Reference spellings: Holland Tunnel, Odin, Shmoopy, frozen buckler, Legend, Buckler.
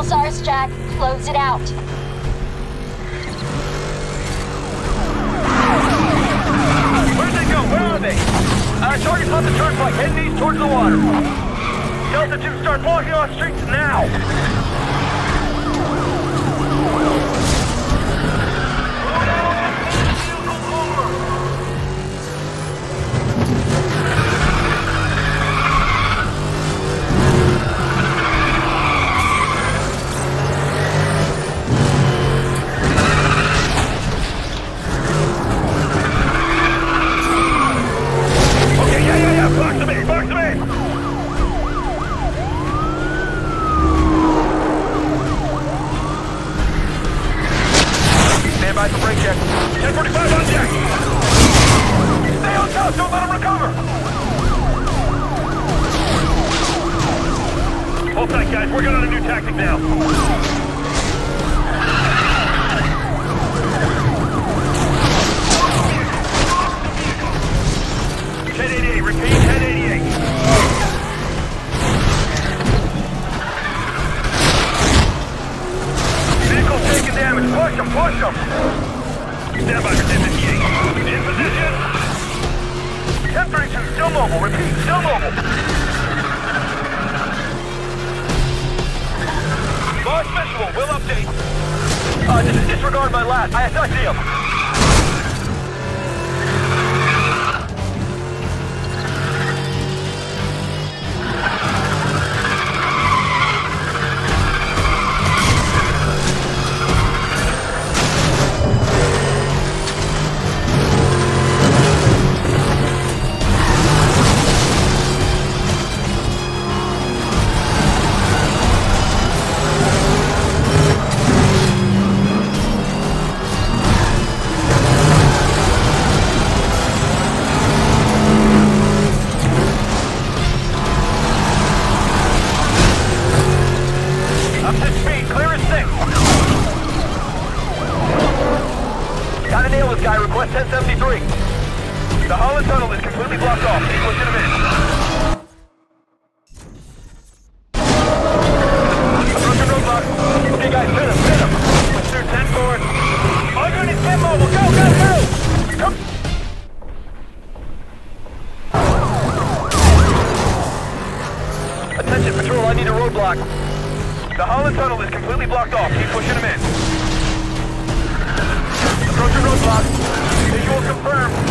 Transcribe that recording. Pulsar's jack, close it out. Where'd they go? Where are they? Our target's on the turnpike, heading east towards the water. Delta 2, start blocking our streets now! The Holland Tunnel is completely blocked off. It was in a minute. Approaching roadblock. Okay, guys, pin him. Let's do 10-4. All units, get mobile. Go, go, go! Come. Attention, patrol. I need a roadblock. The Holland Tunnel is completely blocked off. Keep pushing him in. Approaching roadblock. Visual confirmed.